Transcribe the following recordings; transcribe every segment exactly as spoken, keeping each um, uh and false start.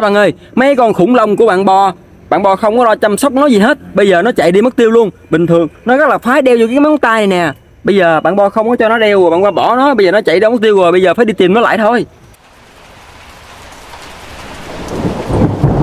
các bạn ơi. Mấy con khủng long của bạn Bo, bạn Bo không có lo chăm sóc nó gì hết, bây giờ nó chạy đi mất tiêu luôn. Bình thường nó rất là phái đeo vô cái móng tay này nè, bây giờ bạn Bo không có cho nó đeo rồi, bạn Bo bỏ nó, bây giờ nó chạy đâu mất tiêu rồi, bây giờ phải đi tìm nó lại thôi.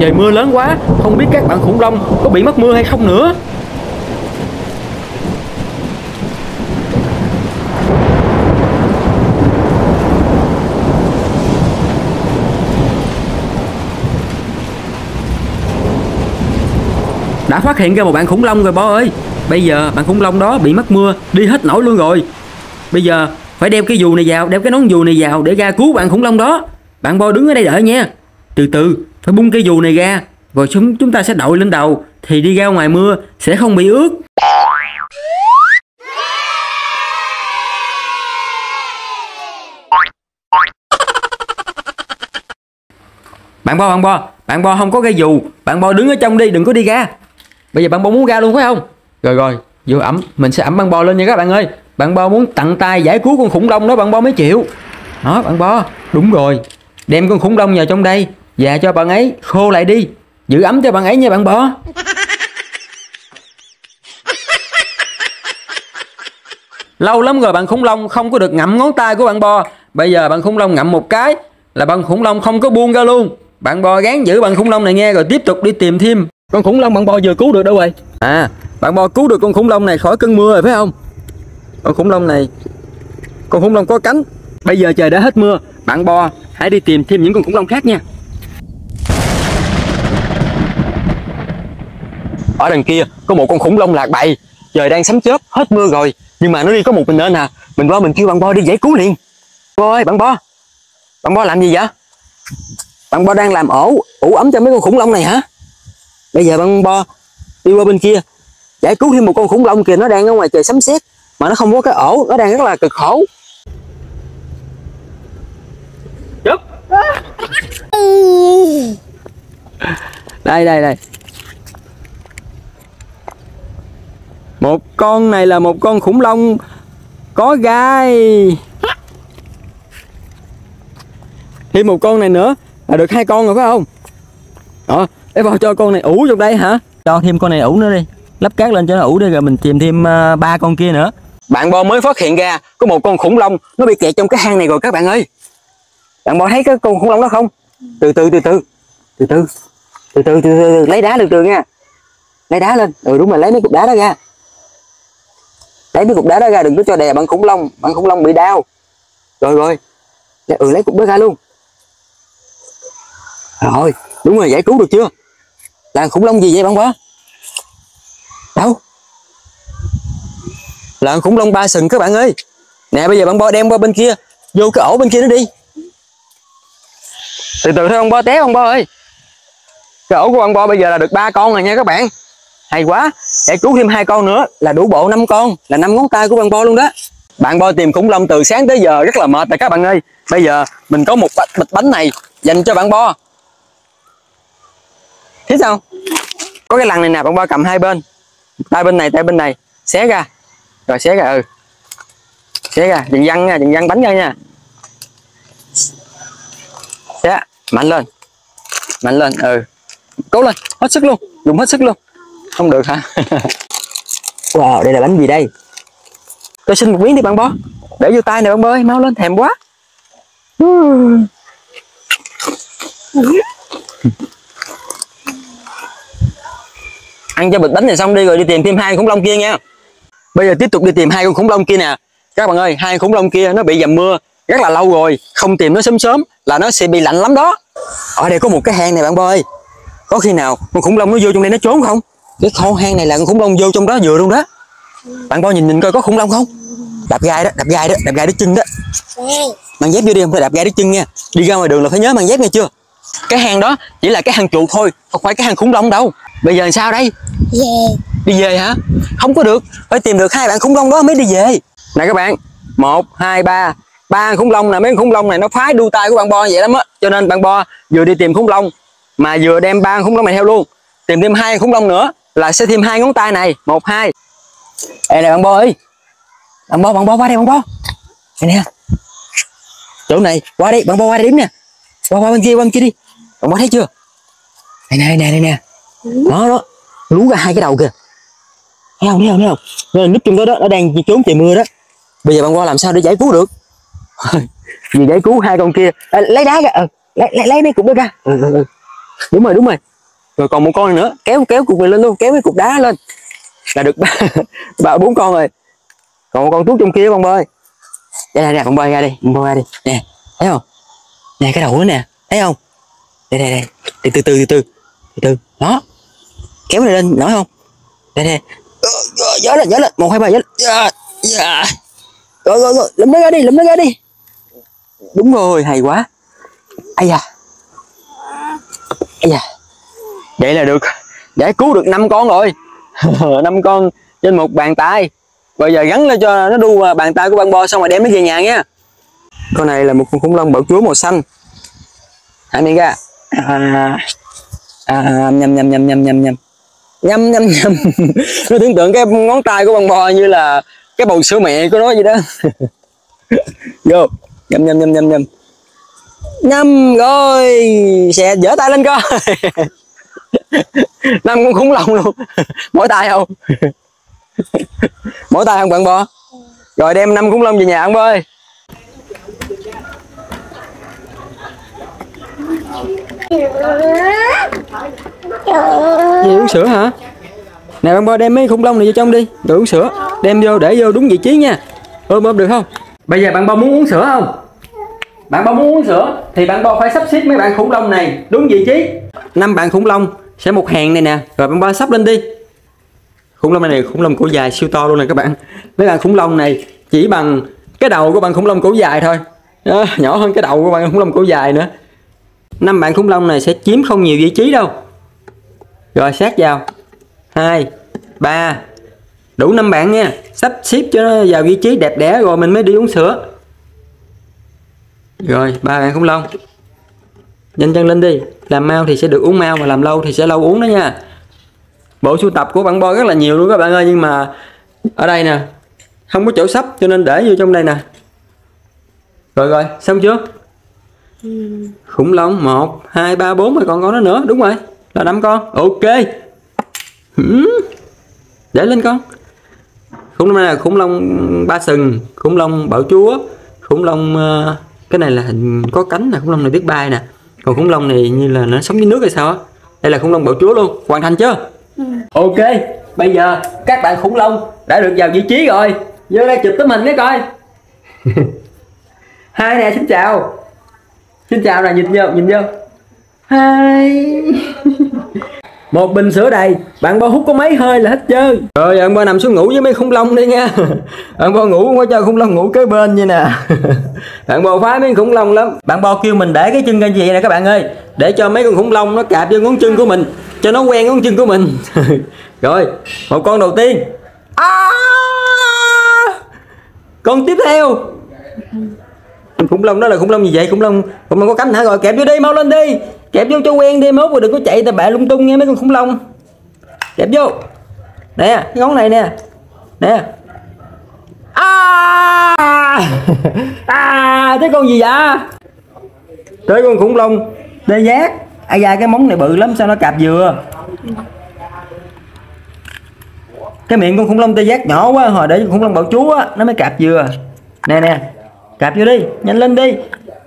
Trời mưa lớn quá, không biết các bạn khủng long có bị mất mưa hay không nữa. Đã phát hiện ra một bạn khủng long rồi Bo ơi. Bây giờ bạn khủng long đó bị mất mưa, đi hết nổi luôn rồi. Bây giờ phải đeo cái dù này vào, đeo cái nón dù này vào để ra cứu bạn khủng long đó. Bạn Bo đứng ở đây đợi nha. Từ từ phải bung cái dù này ra, rồi chúng chúng ta sẽ đội lên đầu, thì đi ra ngoài mưa sẽ không bị ướt. Bạn Bo, bạn Bo, bạn Bo không có cái dù, bạn Bo đứng ở trong đi, đừng có đi ra. Bây giờ bạn Bo muốn ra luôn phải không? Rồi rồi, vô ẩm, mình sẽ ẩm bạn Bo lên nha các bạn ơi. Bạn Bo muốn tận tay giải cứu con khủng long đó, bạn Bo mới chịu. Đó, bạn Bo, đúng rồi, đem con khủng long vào trong đây và cho bạn ấy khô lại đi, giữ ấm cho bạn ấy nha bạn Bo. Lâu lắm rồi bạn khủng long không có được ngậm ngón tay của bạn Bo. Bây giờ bạn khủng long ngậm một cái là bạn khủng long không có buông ra luôn. Bạn Bo gán giữ bạn khủng long này nghe, rồi tiếp tục đi tìm thêm con khủng long bạn Bo vừa cứu được đâu rồi. À, bạn Bo cứu được con khủng long này khỏi cơn mưa rồi phải không? Con khủng long này, con khủng long có cánh. Bây giờ trời đã hết mưa, bạn Bo hãy đi tìm thêm những con khủng long khác nha. Ở đằng kia có một con khủng long lạc bầy. Trời đang sấm chớp, hết mưa rồi, nhưng mà nó đi có một mình nên à. Mình Bo mình kêu bạn Bo đi giải cứu liền. Bo ơi, bạn Bo, bạn Bo làm gì vậy? Bạn Bo đang làm ổ ủ ấm cho mấy con khủng long này hả? Bây giờ bạn Bo đi qua bên kia giải cứu thêm một con khủng long kìa, nó đang ở ngoài trời sấm sét mà nó không có cái ổ, nó đang rất là cực khổ. Đây đây đây, một con này là một con khủng long có gai. Thêm một con này nữa là được hai con rồi phải không? Đó, để vào cho con này ủ trong đây hả? Cho thêm con này ủ nữa đi, lắp cát lên cho nó ủ đi, rồi mình tìm thêm ba con kia nữa. Bạn Bo mới phát hiện ra có một con khủng long nó bị kẹt trong cái hang này rồi các bạn ơi. Bạn Bo thấy cái con khủng long đó không? Từ từ từ từ từ từ từ từ, từ, từ. Lấy đá được được nha, lấy đá lên. Ừ đúng rồi, lấy mấy cục đá đó ra, lấy mấy cục đá đó ra, đừng có cho đè bạn khủng long, bạn khủng long bị đau. Rồi rồi, ừ lấy cục đá ra luôn. Rồi, đúng rồi, giải cứu được chưa? Là khủng long gì vậy bạn Bo? Đâu? Là khủng long ba sừng các bạn ơi. Nè bây giờ bạn Bo đem qua bên kia, vô cái ổ bên kia nó đi. Từ từ thôi ông Bo, té ông Bo ơi. Cái ổ của bạn Bo bây giờ là được ba con rồi nha các bạn. Hay quá, giải cứu thêm hai con nữa là đủ bộ năm con, là năm ngón tay của bạn Bo luôn đó. Bạn Bo tìm khủng long từ sáng tới giờ rất là mệt rồi các bạn ơi. Bây giờ mình có một bịch bánh này dành cho bạn Bo. Thế sao? Có cái lằn này nè, bạn Bo cầm hai bên, tay bên này tay bên này, xé ra. Rồi xé ra, ừ xé ra, đừng văng nha, đừng văng bánh ra nha. Xé, mạnh lên, mạnh lên, ừ cố lên, hết sức luôn, dùng hết sức luôn. Không được hả? Wow, đây là bánh gì đây? Tôi xin một miếng đi bạn Bo, để vô tay nè bạn Bo ơi, mau lên, thèm quá. Ăn cho bịch bánh này xong đi, rồi đi tìm thêm hai con khủng long kia nha. Bây giờ tiếp tục đi tìm hai con khủng long kia nè các bạn ơi. Hai con khủng long kia nó bị dầm mưa rất là lâu rồi, không tìm nó sớm sớm là nó sẽ bị lạnh lắm đó. Ở đây có một cái hang này bạn Bo ơi, có khi nào con khủng long nó vô trong đây nó trốn không? Cái con hang này là con khủng long vô trong đó vừa luôn đó. Bạn Bo nhìn nhìn coi có khủng long không. Đạp gai đó, đạp gai đó, đạp gai đứt chân đó. Mang dép vô đi, không phải đạp gai đứt chân nha. Đi ra ngoài đường là phải nhớ mang dép nghe chưa. Cái hang đó chỉ là cái hang chuột thôi, không phải cái hang khủng long đâu. Bây giờ sao đây? Yeah. Đi về hả? Không có được, phải tìm được hai bạn khủng long đó mới đi về. Nè các bạn, một hai ba ba khủng long nè. Mấy khủng long này nó phái đu tay của bạn Bo vậy lắm á, cho nên bạn Bo vừa đi tìm khủng long mà vừa đem ba khủng long này theo luôn. Tìm thêm hai khủng long nữa là sẽ thêm hai ngón tay này, một hai. Đây này bạn Bo ơi, bạn Bo, bạn Bo qua đây, bạn Bo nè, chỗ này qua đây, bạn Bo qua đây đếm nè, qua qua bên kia, qua bên kia đi. Bạn Bo thấy chưa? Đây nè, đây nè, đây nè. Đó đó, lú ra hai cái đầu kìa. Thấy không, thấy không, thấy không? Nó núp trong đó đó, nó đang trốn trời mưa đó. Bây giờ bạn qua làm sao để giải cứu được? Vì giải cứu hai con kia. À, lấy đá ra, à, lấy, lấy lấy mấy cục đó ra. Ừ, ừ, ừ. Đúng rồi, đúng rồi. Rồi còn một con nữa, kéo kéo cục này lên luôn, kéo cái cục đá lên. Là được ba bốn con rồi. Còn một con thuốc trong kia con bơi. Đây nè nè, con bơi ra đi, con bơi ra đi. Nè, thấy không? Nè cái đầu nữa nè, thấy không? Đây đây đây, từ từ từ từ từ. Từ từ. Đó. Kéo này lên, nổi không? Đây nè. Giở lên, giở lên, một hai ba giở. Dạ. Dạ. Rồi rồi rồi, lụm nó ra đi, lụm nó ra đi. Đúng rồi, hay quá. Ai da. Ai da. Vậy là được, giải cứu được năm con rồi. năm con trên một bàn tay. Bây giờ gắn lên cho nó đu bàn tay của bạn Bo xong rồi đem nó về nhà nha. Con này là một con khủng long bạo chúa màu xanh. Hãy miệng ra. À, à, nhầm nhầm nhầm nhầm nhầm nhầm nhầm nhầm nhầm. Nó tưởng tượng cái ngón tay của bạn Bo như là cái bầu sữa mẹ của nó vậy đó. Vô nhầm nhầm nhầm nhầm nhầm nhầm rồi sẽ dở tay lên coi. Năm con khủng long luôn, mỗi tay không? Mỗi tay không bạn Bo? Rồi đem năm khủng long về nhà ông ơi. Đi uống sữa hả? Nè bạn Bo đem mấy khủng long này vô trong đi, rồi uống sữa. Đem vô để vô đúng vị trí nha. Ôm ôm được không? Bây giờ bạn Bo muốn uống sữa không? Bạn Bo muốn uống sữa thì bạn Bo phải sắp xếp mấy bạn khủng long này đúng vị trí. Năm bạn khủng long sẽ một hàng này nè, rồi bạn Bo sắp lên đi. Khủng long này, này khủng long cổ dài siêu to luôn nè các bạn. Mấy bạn khủng long này chỉ bằng cái đầu của bạn khủng long cổ dài thôi. Đó, nhỏ hơn cái đầu của bạn khủng long cổ dài nữa. Năm bạn khủng long này sẽ chiếm không nhiều vị trí đâu. Rồi sát vào hai, ba. Đủ năm bạn nha. Sắp xếp cho nó vào vị trí đẹp đẽ rồi mình mới đi uống sữa. Rồi ba bạn khủng long nhanh chân lên đi. Làm mau thì sẽ được uống mau, mà làm lâu thì sẽ lâu uống đó nha. Bộ sưu tập của bạn Bo rất là nhiều luôn các bạn ơi. Nhưng mà ở đây nè không có chỗ sắp cho nên để vô trong đây nè. Rồi rồi xong chưa? Ừ. Khủng long một, hai, ba, bốn rồi còn con đó nữa. Đúng rồi là năm con. Ok. Ừ. Để lên con. Khủng long này là khủng long ba sừng, khủng long bạo chúa, khủng long uh, cái này là hình có cánh nè, khủng long này biết bay nè. Còn khủng long này như là nó sống dưới nước hay sao á. Đây là khủng long bạo chúa luôn. Hoàn thành chưa? Ừ. Ok. Bây giờ các bạn khủng long đã được vào vị trí rồi. Vô đây chụp tấm hình cái coi. Hai nè, xin chào. Xin chào nè, nhìn vô, nhìn vô. Hai. Một bình sữa đầy, bạn Bo hút có mấy hơi là hết trơn. Rồi bạn Bo nằm xuống ngủ với mấy khủng long đi nha. Bạn Bo ngủ không có cho khủng long ngủ kế bên vậy nè. Bạn Bo phá mấy khủng long lắm. Bạn Bo kêu mình để cái chân lên vậy nè các bạn ơi. Để cho mấy con khủng long nó cạp vô ngón chân của mình, cho nó quen ngón chân của mình. Rồi, một con đầu tiên. À! Con tiếp theo. Khủng long đó là khủng long gì vậy? Khủng long khủng long có cánh hả? Rồi kẹp vô đi, mau lên đi, kẹp vô cho quen đi, mốt rồi đừng có chạy tà bạ lung tung nghe mấy con khủng long. Kẹp vô nè, cái ngón này nè nè. À, à cái con gì vậy? Tới con khủng long đê giác. Ai da, cái móng này bự lắm sao nó cạp dừa. Cái miệng con khủng long tê giác nhỏ quá, hồi để khủng long bạo chúa á nó mới cạp dừa. Nè nè, cạp vô đi, nhanh lên đi,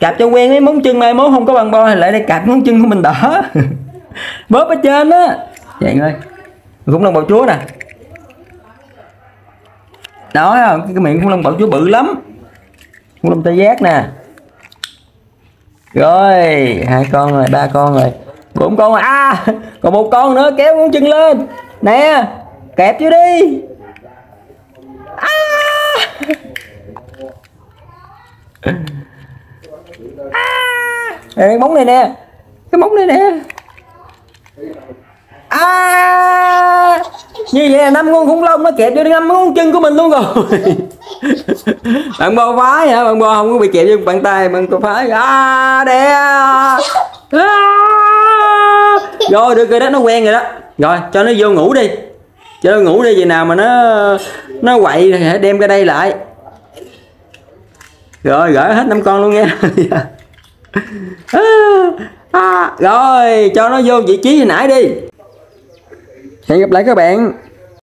cạp cho quen cái móng chân. Mai mốt không có bằng Bo thì lại đây cạp móng chân của mình đỡ. Bóp ở trên á. Dạng ơi, khủng long bạo chúa nè. Đó không, cái miệng khủng long bạo chúa bự lắm. Khủng long tê giác nè. Rồi hai con rồi, ba con rồi, bốn con rồi. À còn một con nữa, kéo móng chân lên nè, kẹp vô đi. À. À, cái móng này nè, cái móng này nè. À, như vậy là năm con khủng long nó kẹp vô năm ngón chân của mình luôn rồi. Bạn Bo phái hả? Bạn Bo không có bị kẹp vô bàn tay, bạn có phái. À, đè. À. Rồi được rồi đó, nó quen rồi đó. Rồi cho nó vô ngủ đi, cho nó ngủ đi. Vậy nào mà nó nó quậy thì hãy đem cái đây lại. Rồi gửi hết năm con luôn nha. À, à, rồi cho nó vô vị trí hồi nãy đi. Hẹn gặp lại các bạn.